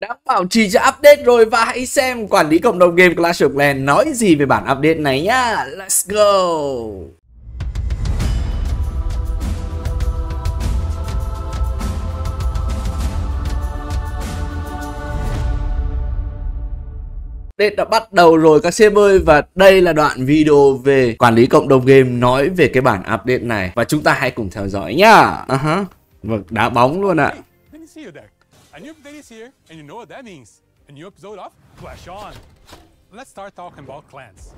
Đã bảo trì cho update rồi và hãy xem quản lý cộng đồng game Clash of Clans nói gì về bản update này nhá. Let's go. Update đã bắt đầu rồi các sếp ơi, và đây là đoạn video về quản lý cộng đồng game nói về cái bản update này và chúng ta hãy cùng theo dõi nhá. Đá bóng luôn ạ. A new update is here, and you know what that means. A new episode of Clash On. Let's start talking about clans.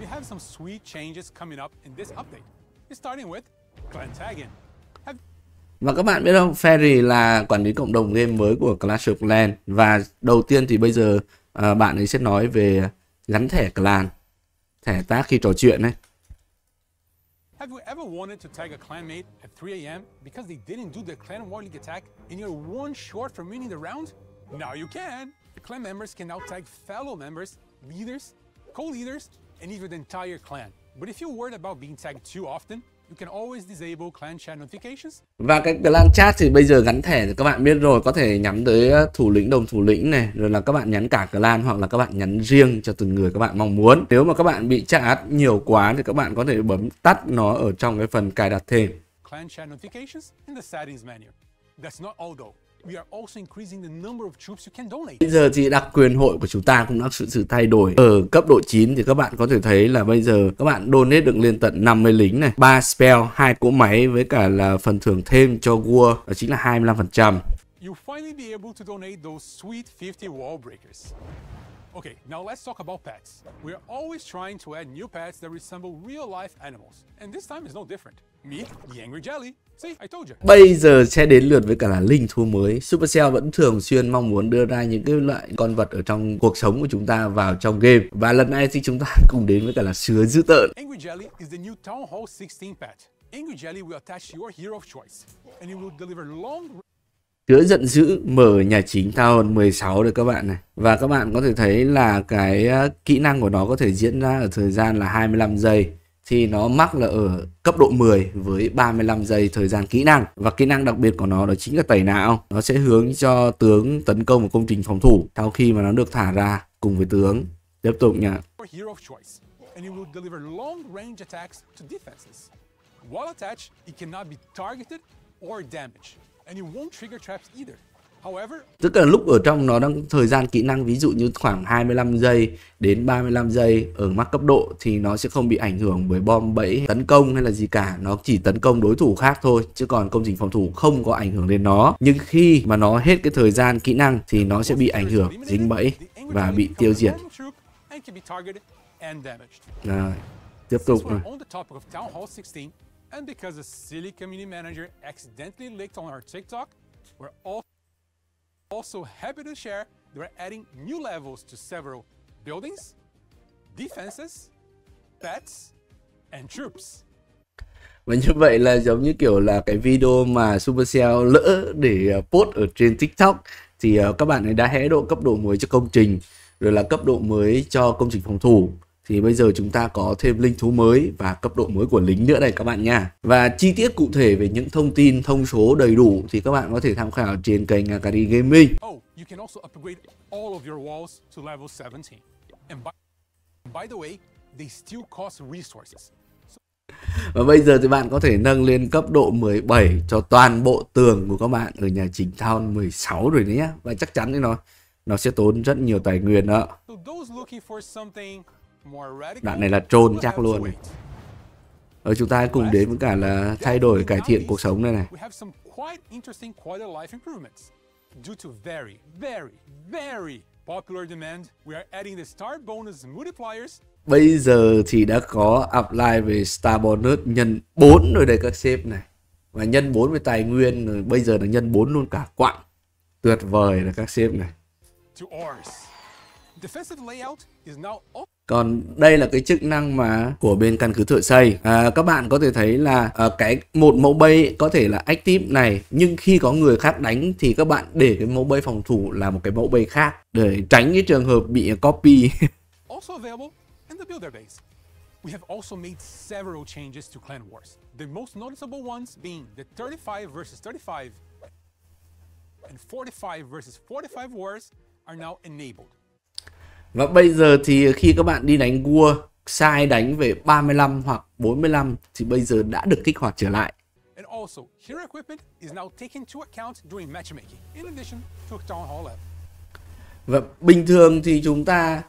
We have some sweet changes coming up in this update. Starting with clan tagging. Và các bạn biết không, Ferry là quản lý cộng đồng game mới của Clash of Clans. Và đầu tiên thì bây giờ bạn ấy sẽ nói về gắn thẻ clan, thẻ tag khi trò chuyện ấy. Have you ever wanted to tag a clanmate at 3 a.m. because they didn't do their clan war league attack and you're one short from winning the round? Now you can! Clan members can now tag fellow members, leaders, co-leaders, and even the entire clan. But if you're worried about being tagged too often, you can always disable clan chat notifications. Và cái clan chat thì bây giờ gắn thẻ thì các bạn biết rồi, có thể nhắm tới thủ lĩnh, đồng thủ lĩnh này, rồi là các bạn nhắn cả clan hoặc là các bạn nhắn riêng cho từng người các bạn mong muốn. Nếu mà các bạn bị chat nhiều quá thì các bạn có thể bấm tắt nó ở trong cái phần cài đặt thêm. Clan chat notifications in the settings menu. That's not all though. We are also increasing the number of troops you can donate. Bây giờ thì đặc quyền hội của chúng ta cũng đã sự thay đổi. Ở cấp độ 9 thì các bạn có thể thấy là bây giờ các bạn donate được lên tận 50 lính này, 3 spell, 2 cỗ máy với cả là phần thưởng thêm cho war, đó chính là 25%. You finally be able to donate those sweet 50 wall breakers. Okay, now let's talk about pets. We are always trying to add new pets that resemble real life animals, and this time is no different. Bây giờ sẽ đến lượt với cả là linh thú mới. Supercell vẫn thường xuyên mong muốn đưa ra những cái loại con vật ở trong cuộc sống của chúng ta vào trong game. Và lần này thì chúng ta cùng đến với cả là sứa dữ tợn. Angry Jelly is the new Town Hall 16 pet. Angry Jelly will attach your hero of choice and you will deliver long. Sứa giận dữ mở nhà chính Town Hall 16 được các bạn này. Và các bạn có thể thấy là cái kỹ năng của nó có thể diễn ra ở thời gian là 25 giây. Thì nó mắc là ở cấp độ 10 với 35 giây thời gian kỹ năng. Và kỹ năng đặc biệt của nó đó chính là tẩy não. Nó sẽ hướng cho tướng tấn công một công trình phòng thủ sau khi mà nó được thả ra cùng với tướng. Tiếp tục nha. Tức là lúc ở trong nó đang thời gian kỹ năng ví dụ như khoảng 25 giây đến 35 giây ở mắc cấp độ thì nó sẽ không bị ảnh hưởng bởi bom bẫy, tấn công hay là gì cả. Nó chỉ tấn công đối thủ khác thôi, chứ còn công trình phòng thủ không có ảnh hưởng đến nó. Nhưng khi mà nó hết cái thời gian kỹ năng thì nó sẽ bị ảnh hưởng, dính bẫy và bị tiêu diệt. Rồi, tiếp tục này. Also happy to share they're adding new levels to several buildings, defenses, pets and troops. Và như vậy là giống như kiểu là cái video mà Supercell lỡ để post ở trên TikTok thì các bạn ấy đã hé độ cấp độ mới cho công trình, rồi là cấp độ mới cho công trình phòng thủ. Thì bây giờ chúng ta có thêm linh thú mới và cấp độ mới của lính nữa đây các bạn nha. Và chi tiết cụ thể về những thông tin, thông số đầy đủ thì các bạn có thể tham khảo trên kênh Akari Gaming. You can also upgrade all of your walls to level 17. And by the way, they still cost resources. Và bây giờ thì bạn có thể nâng lên cấp độ 17 cho toàn bộ tường của các bạn ở nhà chính Town 16 rồi đấy nhá. Và chắc chắn thì nó sẽ tốn rất nhiều tài nguyên đó. Đoạn này là trôn chắc luôn này. Ở chúng ta hãy cùng đến với cả là thay đổi, cải thiện cuộc sống đây này. Bây giờ thì đã có apply về star bonus nhân 4 rồi đây các sếp này. Và nhân 4 về tài nguyên, rồi bây giờ là nhân 4 luôn cả quặng. Tuyệt vời là các sếp này. Còn đây là cái chức năng mà của bên căn cứ thợ xây. Các bạn có thể thấy là cái một mẫu bay có thể là active này, nhưng khi có người khác đánh thì các bạn để cái mẫu bay phòng thủ là một cái mẫu bay khác để tránh cái trường hợp bị copy. We have also made several changes to clan wars. The most noticeable ones being the 35 versus 35 and 45 versus 45 wars are now enabled. Và bây giờ thì khi các bạn đi đánh War, sai đánh về 35 hoặc 45 thì bây giờ đã được kích hoạt trở lại. And also, hero equipment is now taken into account during matchmaking, in addition to Town Hall 11. Và bình thường thì chúng ta...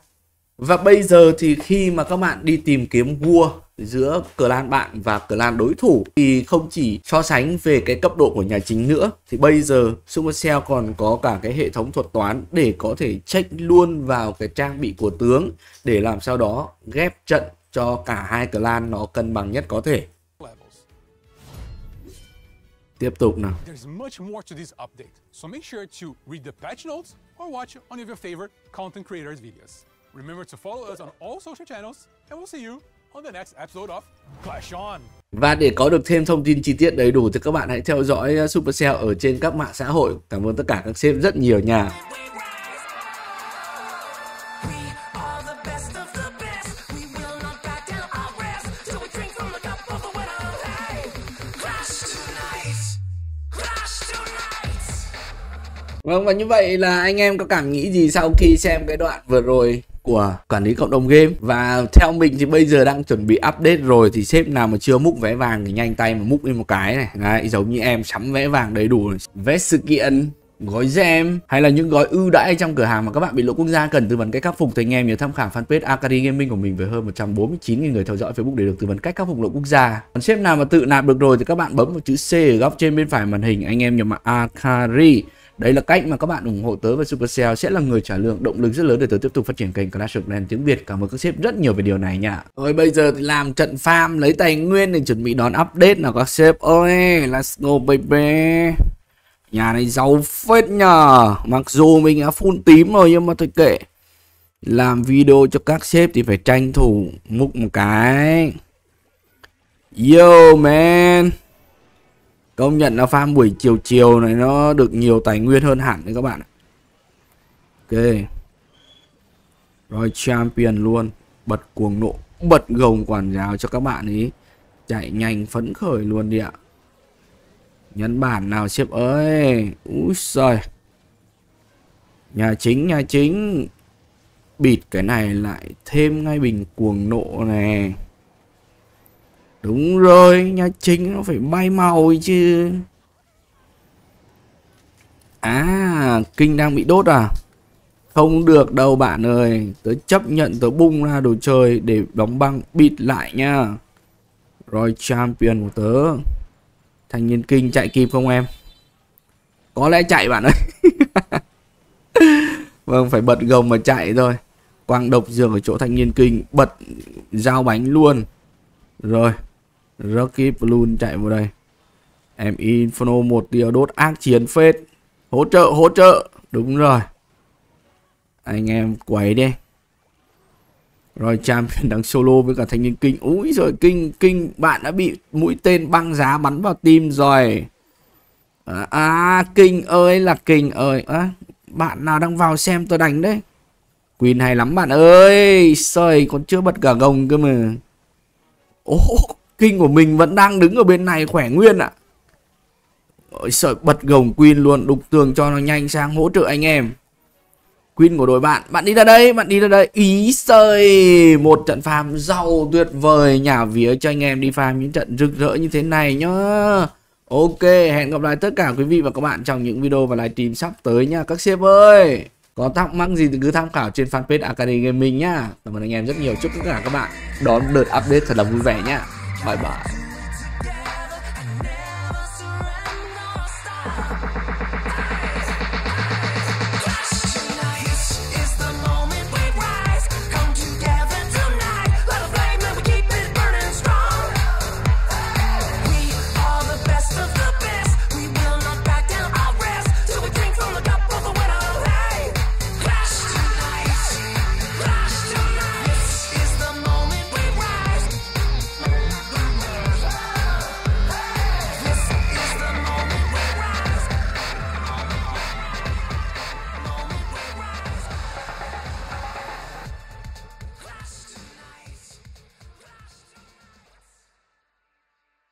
Và bây giờ thì khi mà các bạn đi tìm kiếm War giữa clan bạn và clan đối thủ thì không chỉ so sánh về cái cấp độ của nhà chính nữa, thì bây giờ Supercell còn có cả cái hệ thống thuật toán để có thể check luôn vào cái trang bị của tướng để làm sao đó ghép trận cho cả hai clan nó cân bằng nhất có thể. Tiếp tục nào. Và để có được thêm thông tin chi tiết đầy đủ thì các bạn hãy theo dõi Supercell ở trên các mạng xã hội. Cảm ơn tất cả các sếp rất nhiều nha. Vâng, và như vậy là anh em có cảm nghĩ gì sau khi xem cái đoạn vừa rồi của quản lý cộng đồng game? Và theo mình thì bây giờ đang chuẩn bị update rồi, thì sếp nào mà chưa múc vé vàng thì nhanh tay mà múc lên một cái này. Đấy, giống như em sắm vé vàng đầy đủ, vé sự kiện, gói gem hay là những gói ưu đãi trong cửa hàng mà các bạn bị lộ quốc gia cần tư vấn cách khắc phục thì anh em nhớ tham khảo fanpage Akari Gaming của mình với hơn 149.000 người theo dõi Facebook để được tư vấn cách khắc phục lộ quốc gia. Còn sếp nào mà tự nạp được rồi thì các bạn bấm một chữ C ở góc trên bên phải màn hình, anh em nhập mã Akari. Đây là cách mà các bạn ủng hộ tớ và Supercell, sẽ là người trả lương, động lực rất lớn để tớ tiếp tục phát triển kênh Clash of Clans tiếng Việt. Cảm ơn các sếp rất nhiều về điều này nha. Rồi bây giờ thì làm trận farm, lấy tài nguyên để chuẩn bị đón update nào các sếp ơi. Let's go baby. Nhà này giàu phết nhờ. Mặc dù mình đã full tím rồi nhưng mà thôi kệ. Làm video cho các sếp thì phải tranh thủ múc một cái. Yo man. Công nhận là farm buổi chiều này nó được nhiều tài nguyên hơn hẳn đấy các bạn ạ. Ok. Rồi champion luôn. Bật cuồng nộ, bật gồng quản giáo cho các bạn ấy chạy nhanh phấn khởi luôn đi ạ. Nhấn bản nào sếp ơi. Úi giời. Nhà chính, nhà chính. Bịt cái này lại thêm ngay bình cuồng nộ này. Đúng rồi, nhà chính nó phải bay màu chứ. À, kinh đang bị đốt à? Không được đâu bạn ơi. Tớ chấp nhận tớ bung ra đồ chơi để đóng băng bịt lại nha. Rồi champion của tớ. Thanh niên kinh chạy kịp không em? Có lẽ chạy bạn ơi. Vâng, phải bật gồng mà chạy thôi. Quang độc dường ở chỗ thanh niên kinh. Bật dao bánh luôn. Rồi Rocky Balloon chạy vào đây. Em Inferno một điều đốt ác chiến phết. Hỗ trợ, đúng rồi. Anh em quẩy đi. Rồi champion đang solo với cả thanh niên kinh. Úi rồi kinh bạn đã bị mũi tên băng giá bắn vào tim rồi. Kinh ơi là kinh ơi. Bạn nào đang vào xem tôi đánh đấy. Queen hay lắm bạn ơi. Trời còn chưa bật cả gồng cơ mà. Kinh của mình vẫn đang đứng ở bên này khỏe nguyên ạ. Ôi sợi bật gồng Queen luôn, đục tường cho nó nhanh sang hỗ trợ anh em. Queen của đội bạn, bạn đi ra đây, bạn đi ra đây. Ý sợi, một trận farm giàu tuyệt vời, nhả vía cho anh em đi farm những trận rực rỡ như thế này nhá. Ok, hẹn gặp lại tất cả quý vị và các bạn trong những video và livestream sắp tới nha các sếp ơi. Có thắc mắc gì thì cứ tham khảo trên fanpage Akari Gaming nhá. Cảm ơn anh em rất nhiều. Chúc tất cả các bạn đón đợt update thật là vui vẻ nhá. Bye bye.